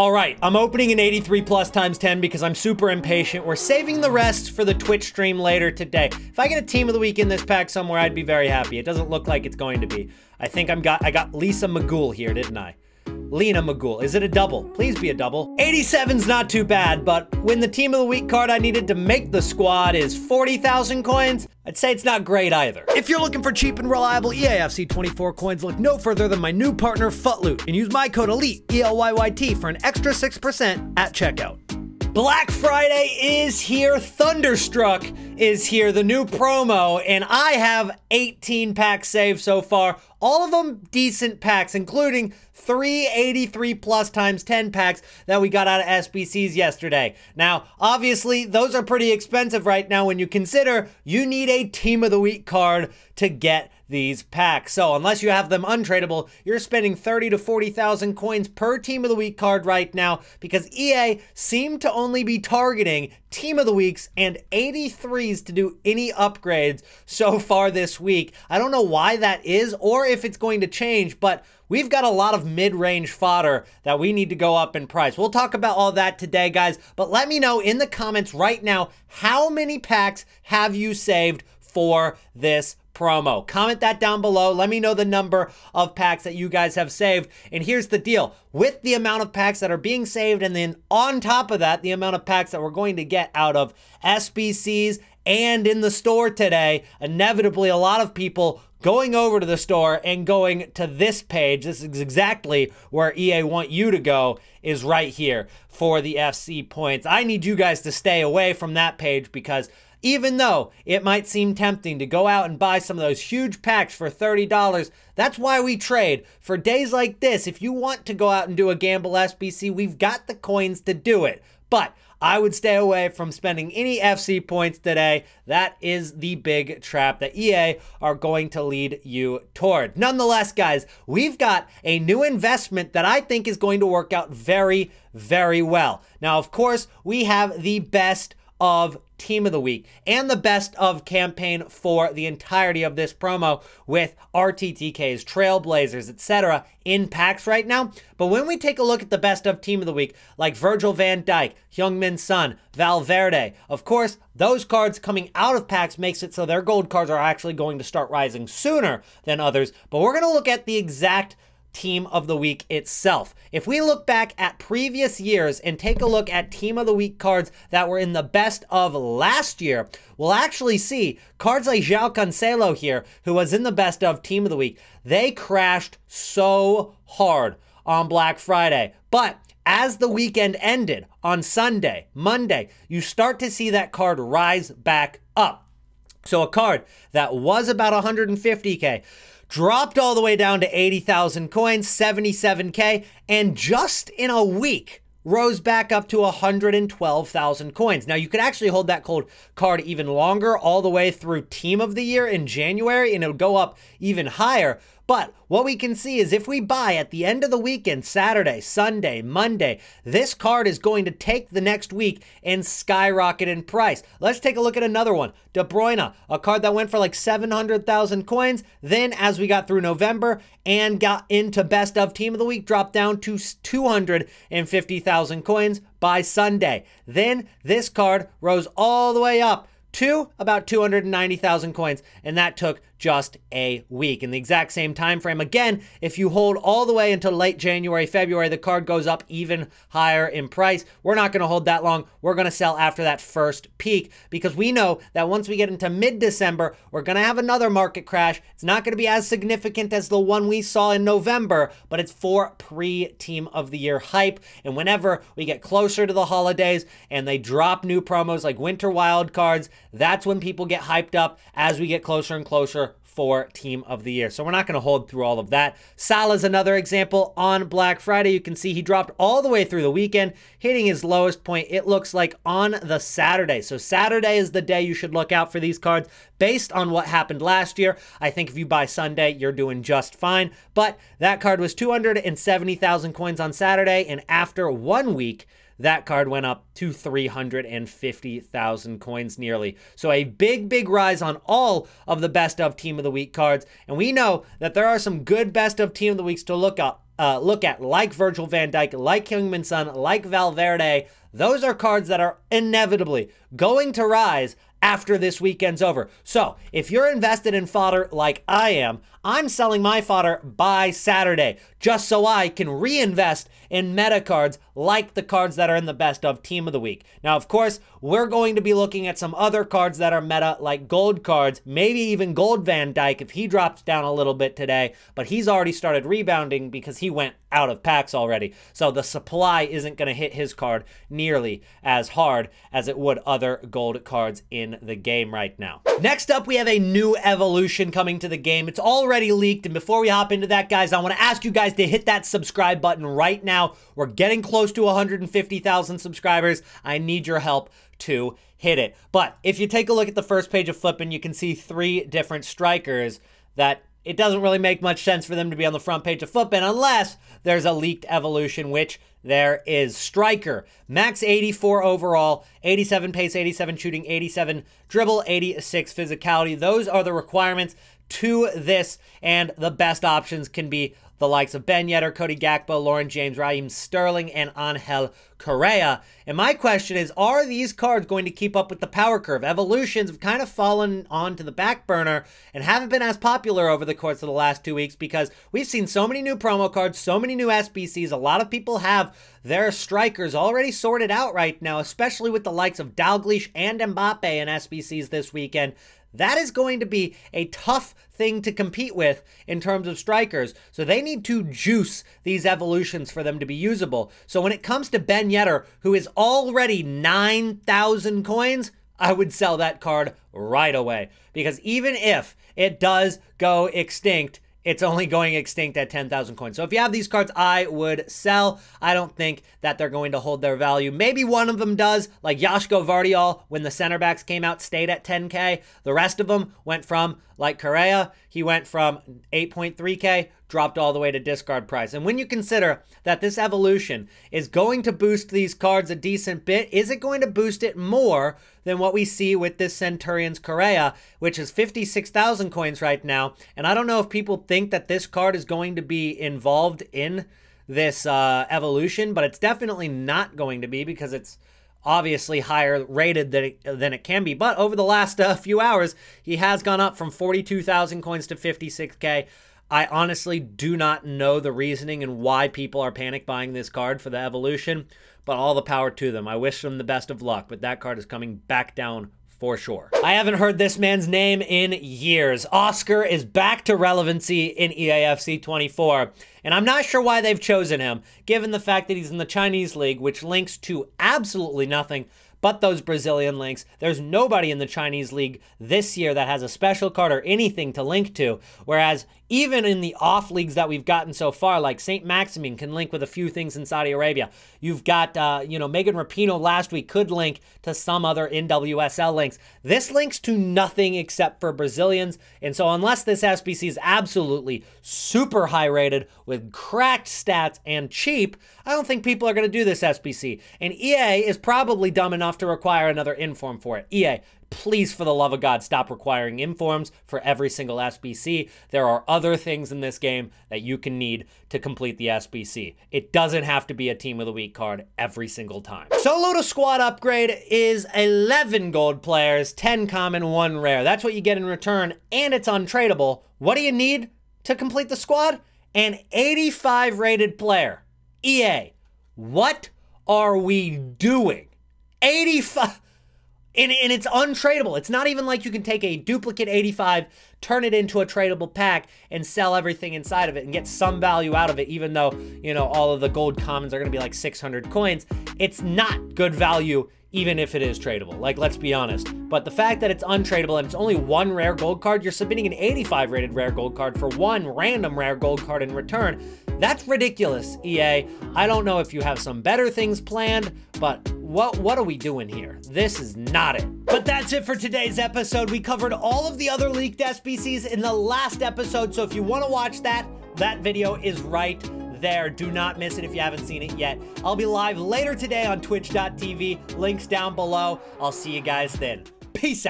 All right, I'm opening an 83 plus times 10 because I'm super impatient. We're saving the rest for the Twitch stream later today. If I get a team of the week in this pack somewhere, I'd be very happy. It doesn't look like it's going to be. I think I got Lisa Magul here, didn't I? Lena Magul. Is it a double? Please be a double. 87's not too bad, but when the team of the week card I needed to make the squad is 40,000 coins, I'd say it's not great either. If you're looking for cheap and reliable EAFC 24 coins, look no further than my new partner, Futloot, and use my code ELYT, E-L-Y-Y-T, for an extra 6% at checkout. Black Friday is here, Thunderstruck is here, the new promo, and I have 18 packs saved so far. All of them decent packs, including 383 plus times 10 packs that we got out of SBCs yesterday. Now, obviously, those are pretty expensive right now when you consider you need a team of the week card to get these packs. So unless you have them untradeable, you're spending 30 to 40,000 coins per team of the week card right now because EA seemed to only be targeting team of the weeks and 83s to do any upgrades so far this week. I don't know why that is or if it's going to change, but we've got a lot of mid-range fodder that we need to go up in price. We'll talk about all that today, guys, but let me know in the comments right now, how many packs have you saved for this promo? Comment that down below. Let me know the number of packs that you guys have saved. And here's the deal. With the amount of packs that are being saved, and then on top of that, the amount of packs that we're going to get out of SBCs and in the store today, inevitably a lot of people going over to the store and going to this page. This is exactly where EA want you to go, is right here for the FC points. I need you guys to stay away from that page because even though it might seem tempting to go out and buy some of those huge packs for $30, that's why we trade. For days like this, if you want to go out and do a gamble SBC, we've got the coins to do it. But I would stay away from spending any FC points today. That is the big trap that EA are going to lead you toward. Nonetheless, guys, we've got a new investment that I think is going to work out very, very well. Now, of course, we have the best of team of the week and the best of campaign for the entirety of this promo with RTTKs, Trailblazers, etc. in packs right now. But when we take a look at the best of team of the week, like Virgil van Dijk, Heung-min Son, Valverde, of course, those cards coming out of packs makes it so their gold cards are actually going to start rising sooner than others. But we're going to look at the exact team of the week itself. If we look back at previous years and take a look at team of the week cards that were in the best of last year, we'll actually see cards like João Cancelo here, who was in the best of team of the week. They crashed so hard on Black Friday, but as the weekend ended on Sunday, Monday, you start to see that card rise back up. So a card that was about 150K dropped all the way down to 80,000 coins, 77K, and just in a week rose back up to 112,000 coins. Now, you could actually hold that card even longer, all the way through Team of the Year in January, and it'll go up even higher. But what we can see is if we buy at the end of the weekend, Saturday, Sunday, Monday, this card is going to take the next week and skyrocket in price. Let's take a look at another one. De Bruyne, a card that went for like 700,000 coins. Then as we got through November and got into best of team of the week, dropped down to 250,000 coins by Sunday. Then this card rose all the way up to about 290,000 coins, and that took just a week. In the exact same time frame, again, if you hold all the way until late January, February, the card goes up even higher in price. We're not going to hold that long. We're going to sell after that first peak because we know that once we get into mid-December, we're going to have another market crash. It's not going to be as significant as the one we saw in November, but it's for pre-team of the year hype. And whenever we get closer to the holidays and they drop new promos like winter wild cards, that's when people get hyped up as we get closer and closer for team of the year. So we're not going to hold through all of that. Salah's another example on Black Friday. You can see he dropped all the way through the weekend, hitting his lowest point, it looks like, on the Saturday. So Saturday is the day you should look out for these cards based on what happened last year. I think if you buy Sunday, you're doing just fine. But that card was 270,000 coins on Saturday, and after 1 week, that card went up to 350,000 coins nearly. So a big, big rise on all of the best of team of the week cards. And we know that there are some good best of team of the weeks to look up look at, like Virgil van Dijk, like Heung-min Son, like Valverde. Those are cards that are inevitably going to rise after this weekend's over. So if you're invested in fodder like I am, I'm selling my fodder by Saturday just so I can reinvest in meta cards like the cards that are in the best of team of the week. Now, of course, we're going to be looking at some other cards that are meta like gold cards, maybe even gold Van Dijk if he drops down a little bit today, but he's already started rebounding because he went out of packs already. So the supply isn't going to hit his card nearly as hard as it would other gold cards in the game right now. Next up, we have a new evolution coming to the game. It's already leaked, and before we hop into that, guys, I want to ask you guys to hit that subscribe button right now. We're getting close to 150,000 subscribers. I need your help to hit it. But if you take a look at the first page of Flippin', you can see three different strikers that it doesn't really make much sense for them to be on the front page of Flippin' unless there's a leaked evolution, which there is. Striker, max 84 overall, 87 pace, 87 shooting, 87 dribble, 86 physicality. Those are the requirements to this, and the best options can be the likes of Ben Yedder, Cody Gakpo, Lauren James, Raheem Sterling, and Angel Correa. And my question is, are these cards going to keep up with the power curve? Evolutions have kind of fallen onto the back burner and haven't been as popular over the course of the last 2 weeks because we've seen so many new promo cards, so many new SBCs. A lot of people have their strikers already sorted out right now, especially with the likes of Dalglish and Mbappe in SBCs this weekend. That is going to be a tough thing to compete with in terms of strikers. So they need to juice these evolutions for them to be usable. So when it comes to Ben Yedder, who is already 9,000 coins, I would sell that card right away. Because even if it does go extinct, it's only going extinct at 10,000 coins. So if you have these cards, I would sell. I don't think that they're going to hold their value. Maybe one of them does, like Yashko Vardial, when the center backs came out, stayed at 10K. The rest of them went from, like Correa, he went from 8.3K, dropped all the way to discard price. And when you consider that this evolution is going to boost these cards a decent bit, is it going to boost it more than what we see with this Centurion's Correa, which is 56,000 coins right now? And I don't know if people think that this card is going to be involved in this evolution, but it's definitely not going to be because it's obviously higher rated than it can be. But over the last few hours, he has gone up from 42,000 coins to 56K. I honestly do not know the reasoning and why people are panic buying this card for the evolution, but all the power to them. I wish them the best of luck, but that card is coming back down for sure. I haven't heard this man's name in years. Oscar is back to relevancy in EAFC 24, and I'm not sure why they've chosen him, given the fact that he's in the Chinese league, which links to absolutely nothing but those Brazilian links. There's nobody in the Chinese league this year that has a special card or anything to link to, whereas even in the off leagues that we've gotten so far, like Saint Maximin can link with a few things in Saudi Arabia. You've got, Megan Rapinoe last week could link to some other NWSL links. This links to nothing except for Brazilians. And so unless this SBC is absolutely super high rated with cracked stats and cheap, I don't think people are going to do this SBC. And EA is probably dumb enough to require another inform for it. EA, please, for the love of God, stop requiring informs for every single SBC. There are other things in this game that you can need to complete the SBC. It doesn't have to be a Team of the Week card every single time. Solo to squad upgrade is 11 gold players, 10 common, 1 rare. That's what you get in return, and it's untradeable. What do you need to complete the squad? An 85 rated player. EA, what are we doing? 85... And it's untradeable. It's not even like you can take a duplicate 85, turn it into a tradable pack, and sell everything inside of it and get some value out of it, even though, you know, all of the gold commons are going to be like 600 coins. It's not good value, even if it is tradable. Like, let's be honest. But the fact that it's untradeable and it's only 1 rare gold card, you're submitting an 85 rated rare gold card for 1 random rare gold card in return. That's ridiculous, EA. I don't know if you have some better things planned, but what are we doing here? This is not it. But that's it for today's episode. We covered all of the other leaked SBCs in the last episode, so if you want to watch that video is right there. Do not miss it if you haven't seen it yet. I'll be live later today on twitch.tv. Links down below. I'll see you guys then. Peace out.